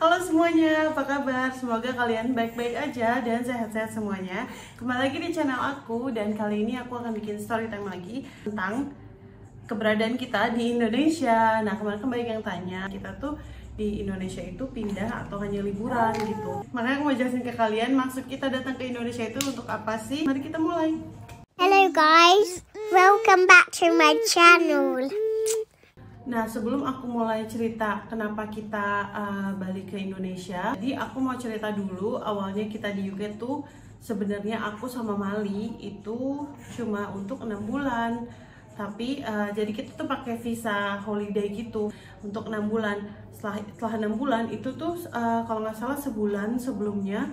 Halo semuanya, apa kabar? Semoga kalian baik-baik aja dan sehat-sehat semuanya. Kembali lagi di channel aku, dan kali ini aku akan bikin story time lagi tentang keberadaan kita di Indonesia. Nah, kemarin banyak yang tanya, kita tuh di Indonesia itu pindah atau hanya liburan gitu. Makanya aku mau jelasin ke kalian maksud kita datang ke Indonesia itu untuk apa sih. Mari kita mulai. Hello guys, welcome back to my channel. Nah, sebelum aku mulai cerita kenapa kita balik ke Indonesia, jadi aku mau cerita dulu awalnya kita di UK tuh sebenarnya aku sama Mali itu cuma untuk 6 bulan. Tapi jadi kita tuh pakai visa holiday gitu untuk 6 bulan. Setelah 6 bulan itu tuh kalau nggak salah sebulan sebelumnya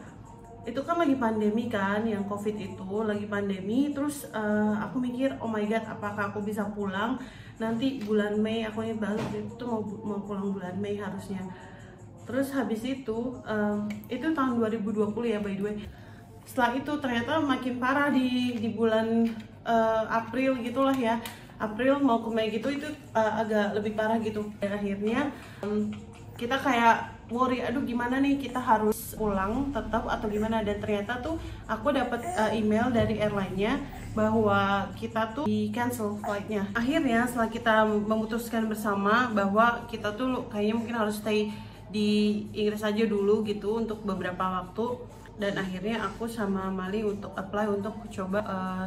itu kan lagi pandemi kan, yang COVID itu lagi pandemi. Terus aku mikir, oh my god, apakah aku bisa pulang nanti bulan Mei? Aku ini balik itu mau pulang bulan Mei harusnya. Terus habis itu tahun 2020 ya, by the way. Setelah itu ternyata makin parah di bulan April gitulah ya, April mau ke Mei gitu, itu agak lebih parah gitu. Dan akhirnya kita kayak worry, aduh gimana nih, kita harus pulang tetap atau gimana. Dan ternyata tuh aku dapat email dari airline-nya bahwa kita tuh di cancel flight-nya. Akhirnya setelah kita memutuskan bersama bahwa kita tuh kayaknya mungkin harus stay di Inggris aja dulu gitu untuk beberapa waktu. Dan akhirnya aku sama Mali untuk apply untuk coba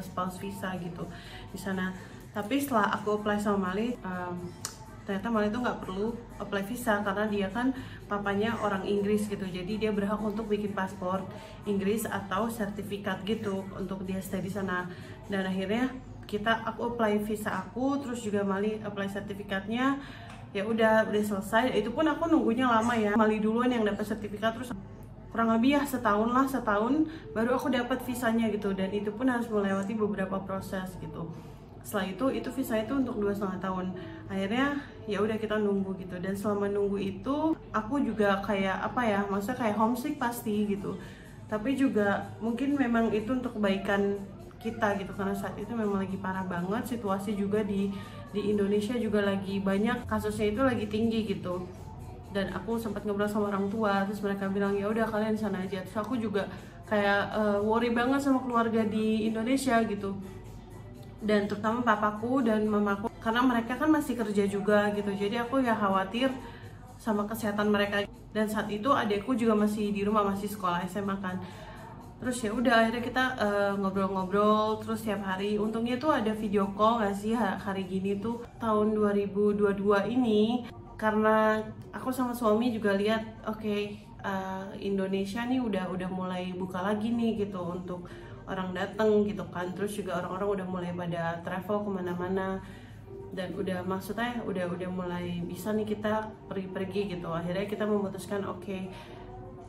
spouse visa gitu di sana. Tapi setelah aku apply sama Mali, ternyata Mali tuh nggak perlu apply visa karena dia kan papanya orang Inggris gitu. Jadi dia berhak untuk bikin paspor Inggris atau sertifikat gitu untuk dia stay di sana. Dan akhirnya aku apply visa aku, terus juga Mali apply sertifikatnya. Ya udah selesai. Itu pun aku nunggunya lama ya. Mali duluan yang dapat sertifikat, terus kurang lebih ya setahun baru aku dapat visanya gitu. Dan itu pun harus melewati beberapa proses gitu. Setelah itu visanya itu untuk 2,5 tahun. Akhirnya ya udah kita nunggu gitu. Dan selama nunggu itu aku juga kayak apa ya, maksudnya kayak homesick pasti gitu. Tapi juga mungkin memang itu untuk kebaikan kita gitu, karena saat itu memang lagi parah banget situasi juga di Indonesia, juga lagi banyak kasusnya itu lagi tinggi gitu. Dan aku sempat ngobrol sama orang tua, terus mereka bilang ya udah kalian di sana aja. Terus aku juga kayak worry banget sama keluarga di Indonesia gitu, dan terutama papaku dan mamaku karena mereka kan masih kerja juga gitu. Jadi aku ya khawatir sama kesehatan mereka. Dan saat itu adekku juga masih di rumah, masih sekolah SMA kan. Terus ya udah akhirnya kita ngobrol-ngobrol terus tiap hari. Untungnya tuh ada video call nggak sih hari gini tuh tahun 2022 ini. Karena aku sama suami juga lihat, oke, Indonesia nih udah mulai buka lagi nih gitu untuk orang datang gitu kan. Terus juga orang-orang udah mulai pada travel kemana-mana, dan udah maksudnya udah mulai bisa nih kita pergi-pergi gitu. Akhirnya kita memutuskan oke,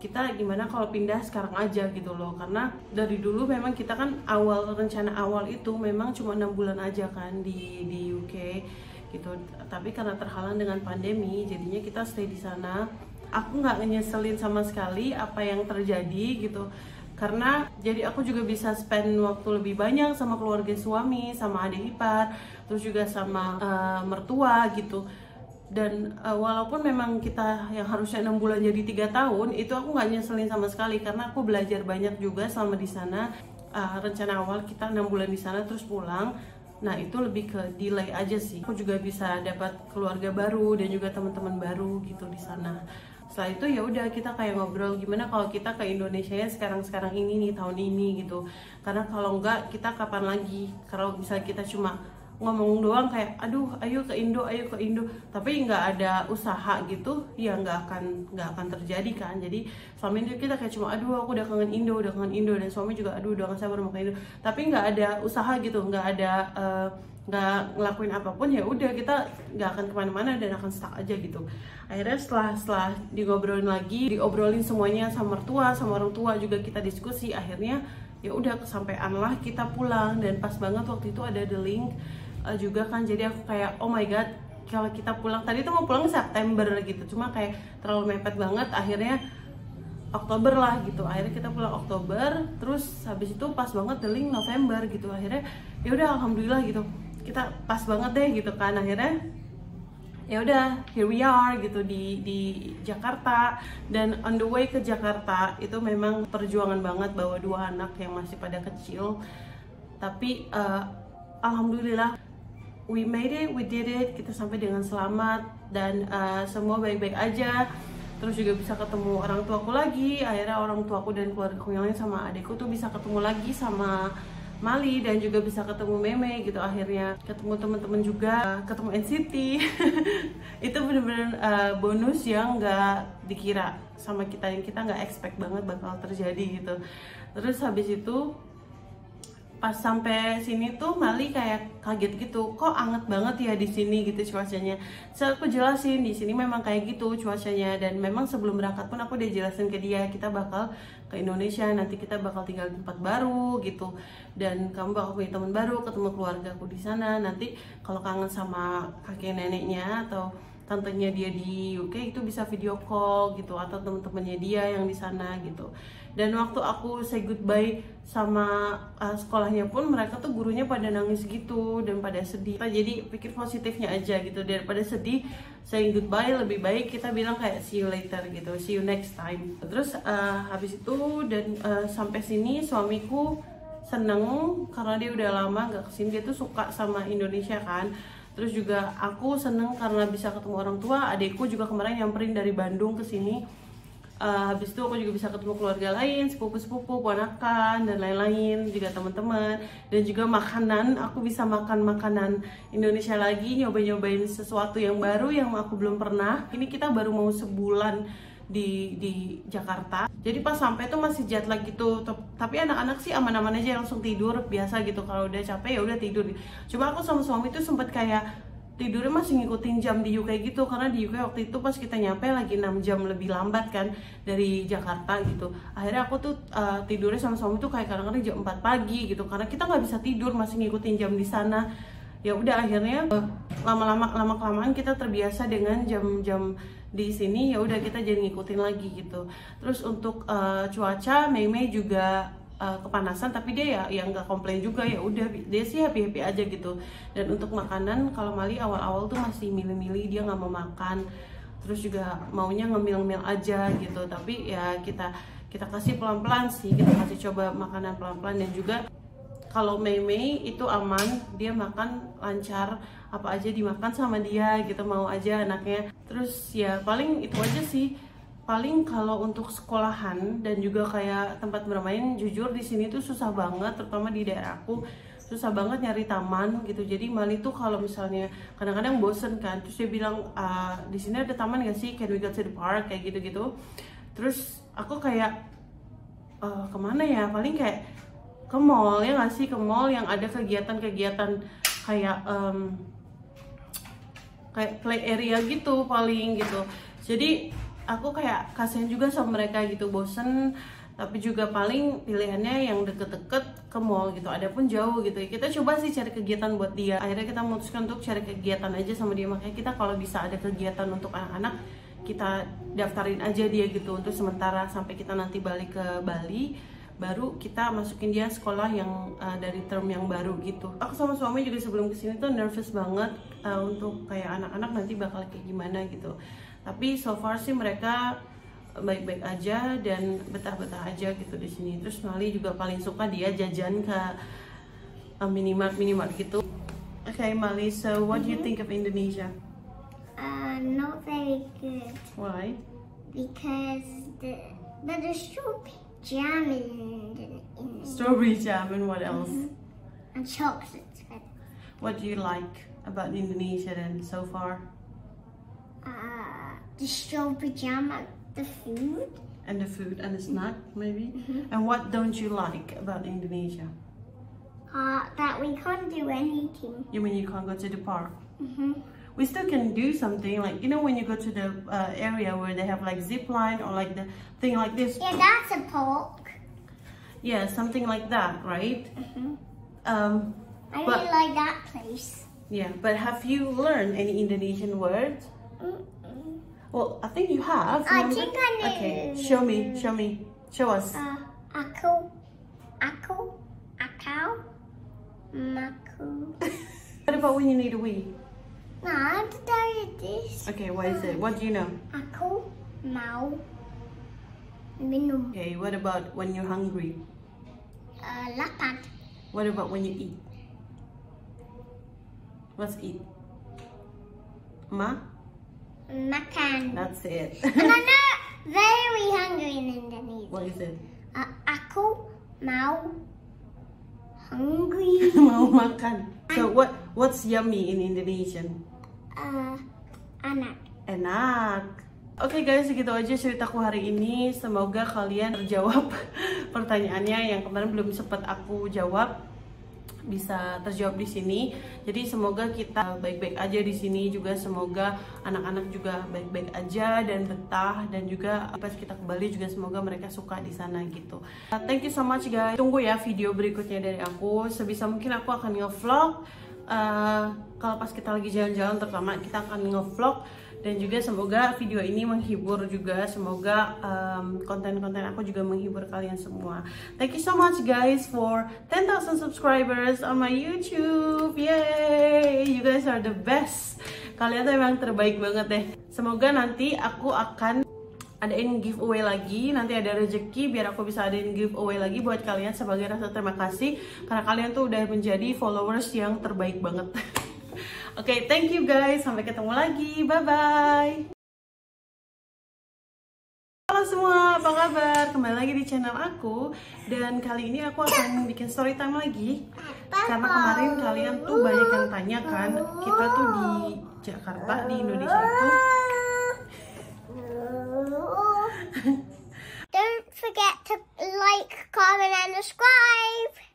kita gimana kalau pindah sekarang aja gitu loh. Karena dari dulu memang kita kan rencana awal itu memang cuma 6 bulan aja kan di UK gitu. Tapi karena terhalang dengan pandemi, jadinya kita stay di sana. Aku nggak nyeselin sama sekali apa yang terjadi gitu, karena jadi aku juga bisa spend waktu lebih banyak sama keluarga suami, sama adik ipar, terus juga sama mertua gitu. Dan walaupun memang kita yang harusnya 6 bulan jadi 3 tahun, itu aku nggak nyeselin sama sekali karena aku belajar banyak juga selama di sana. Rencana awal kita 6 bulan di sana terus pulang, nah itu lebih ke delay aja sih. Aku juga bisa dapat keluarga baru dan juga teman-teman baru gitu di sana. Setelah itu ya udah kita kayak ngobrol gimana kalau kita ke Indonesia ya sekarang ini nih, tahun ini gitu. Karena kalau enggak kita kapan lagi? Kalau misalnya kita cuma ngomong doang kayak aduh ayo ke Indo tapi nggak ada usaha gitu ya nggak akan terjadi kan. Jadi suami itu kita kayak cuma aduh aku udah kangen Indo, dan suami juga aduh udah nggak sabar mau ke Indo, tapi nggak ada usaha gitu, nggak ngelakuin apapun. Ya udah kita nggak akan kemana-mana dan akan stuck aja gitu. Akhirnya setelah diobrolin semuanya sama mertua, sama orang tua juga kita diskusi. Akhirnya ya udah kesampaian lah kita pulang. Dan pas banget waktu itu ada the link juga kan, jadi aku kayak oh my god kalau kita pulang, tadi tuh mau pulang September gitu, cuma kayak terlalu mepet banget, akhirnya Oktober lah gitu. Akhirnya kita pulang Oktober, terus habis itu pas banget the link November gitu. Akhirnya ya udah alhamdulillah gitu, kita pas banget deh gitu kan. Akhirnya ya udah, here we are gitu di Jakarta. Dan on the way ke Jakarta itu memang perjuangan banget bawa dua anak yang masih pada kecil, tapi alhamdulillah we made it, we did it, kita sampai dengan selamat dan semua baik-baik aja. Terus juga bisa ketemu orang tuaku lagi, akhirnya orang tuaku dan keluargaku yang lain sama adikku tuh bisa ketemu lagi sama Mali dan juga bisa ketemu Meme gitu, akhirnya ketemu temen-temen juga, ketemu NCT. Itu bener-bener bonus yang nggak dikira sama kita, yang kita nggak expect banget bakal terjadi gitu. Terus habis itu pas sampai sini tuh Mali kayak kaget gitu, kok anget banget ya di sini gitu cuacanya. Saya aku jelasin di sini memang kayak gitu cuacanya, dan memang sebelum berangkat pun aku udah jelasin ke dia kita bakal ke Indonesia, nanti kita bakal tinggal di tempat baru gitu, dan kamu bakal punya teman baru, ketemu keluarga aku di sana. Nanti kalau kangen sama kakek neneknya atau tantenya dia di UK itu bisa video call gitu, atau temen-temennya dia yang di sana gitu. Dan waktu aku say goodbye sama sekolahnya pun mereka tuh gurunya pada nangis gitu dan pada sedih. Kita jadi pikir positifnya aja gitu, daripada sedih saying goodbye lebih baik kita bilang kayak see you later gitu, see you next time. Terus habis itu dan sampai sini suamiku seneng karena dia udah lama gak kesini, dia tuh suka sama Indonesia kan. Terus juga aku seneng karena bisa ketemu orang tua, adekku juga kemarin nyamperin dari Bandung ke sini. Habis itu aku juga bisa ketemu keluarga lain, sepupu-sepupu, ponakan, dan lain-lain, juga teman-teman. Dan juga makanan, aku bisa makan makanan Indonesia lagi, nyobain sesuatu yang baru yang aku belum pernah. Ini kita baru mau sebulan di Jakarta. Jadi pas sampai tuh masih jet lag gitu, tapi anak-anak sih aman-aman aja langsung tidur biasa gitu. Kalau udah capek ya udah tidur. Cuma aku sama suami tuh sempet kayak tidurnya masih ngikutin jam di UK gitu, karena di UK waktu itu pas kita nyampe lagi 6 jam lebih lambat kan dari Jakarta gitu. Akhirnya aku tuh tidurnya sama suami tuh kayak kadang-kadang jam 4 pagi gitu, karena kita nggak bisa tidur masih ngikutin jam di sana. Ya udah akhirnya lama-kelamaan kita terbiasa dengan jam-jam di sini, ya udah kita jadi ngikutin lagi gitu. Terus untuk cuaca, Mei juga kepanasan, tapi dia ya yang nggak komplain juga, ya udah dia sih happy-happy aja gitu. Dan untuk makanan, kalau Mali awal-awal tuh masih milih-milih, dia nggak mau makan, terus juga maunya ngemil-mil aja gitu. Tapi ya kita kasih pelan-pelan sih, kita kasih coba makanan pelan-pelan. Dan juga kalau Mei itu aman, dia makan lancar, apa aja dimakan sama dia gitu, mau aja anaknya. Terus ya paling itu aja sih. Paling kalau untuk sekolahan dan juga kayak tempat bermain, jujur di sini tuh susah banget, terutama di daerah aku susah banget nyari taman gitu. Jadi Mali tuh kalau misalnya kadang-kadang bosen kan, terus dia bilang di sini ada taman gak sih, can we go to the park, kayak gitu-gitu. Terus aku kayak kemana ya, paling kayak ke mall, ya gak sih, ke mall yang ada kegiatan-kegiatan kayak kayak play area gitu paling gitu. Jadi aku kayak kasihan juga sama mereka gitu, bosen. Tapi juga paling pilihannya yang deket-deket ke mall gitu, ada pun jauh gitu. Kita coba sih cari kegiatan buat dia. Akhirnya kita memutuskan untuk cari kegiatan aja sama dia. Makanya kita kalau bisa ada kegiatan untuk anak-anak, kita daftarin aja dia gitu untuk sementara sampai kita nanti balik ke Bali, baru kita masukin dia sekolah yang dari term yang baru gitu. Aku sama suami juga sebelum kesini tuh nervous banget untuk kayak anak-anak nanti bakal kayak gimana gitu. Tapi so far sih mereka baik-baik aja dan betah-betah aja gitu di sini. Terus Mali juga paling suka dia jajan ke minimart gitu. Okay, Mali, so what do you think of Indonesia? Not very good. Why? Because the shopping. Jam in strawberry jam, and what else? And chocolate. What do you like about Indonesia then so far? The strawberry jam, the food and the snack maybe. And what don't you like about Indonesia? That we can't do anything. You mean you can't go to the park? We still can do something, like, you know, when you go to the area where they have like zip line or like the thing like this. Yeah, that's a park. Yeah, something like that, right? I really like that place. Yeah, but have you learned any Indonesian words? Well, I think you have. I think I know. Okay, show me. Show us. Ako, Akau, Maku. What about when you need a wee? Nah, itu dari this. Okay, what is it? What do you know? Aku mau minum. Okay, what about when you're hungry? Lapar. What about when you eat? What's eat? Ma? Makan. That's it. Another very hungry in Indonesia. What is it? Aku mau hungry. Mau makan. So what's yummy in Indonesian? Enak. Enak. Oke guys, segitu aja ceritaku hari ini. Semoga kalian terjawab pertanyaannya yang kemarin belum sempat aku jawab, bisa terjawab di sini. Jadi semoga kita baik-baik aja di sini juga. Semoga anak-anak juga baik-baik aja dan betah, dan juga pas kita ke Bali juga semoga mereka suka di sana gitu. Thank you so much guys. Tunggu ya video berikutnya dari aku. Sebisa mungkin aku akan nge-vlog. Kalau pas kita lagi jalan-jalan terutama kita akan nge-vlog. Dan juga semoga video ini menghibur juga. Semoga konten-konten aku juga menghibur kalian semua. Thank you so much guys for 10,000 subscribers on my YouTube. Yay! You guys are the best. Kalian tuh emang terbaik banget deh. Semoga nanti aku akan adain giveaway lagi, nanti ada rezeki biar aku bisa adain giveaway lagi buat kalian sebagai rasa terima kasih karena kalian tuh udah menjadi followers yang terbaik banget. Okay, thank you guys. Sampai ketemu lagi. Bye-bye. Halo semua, apa kabar? Kembali lagi di channel aku. Dan kali ini aku akan bikin story time lagi. Karena kemarin kalian tuh banyak yang tanya kan, kita tuh di Jakarta, di Indonesia itu. Don't forget to like, comment, and subscribe.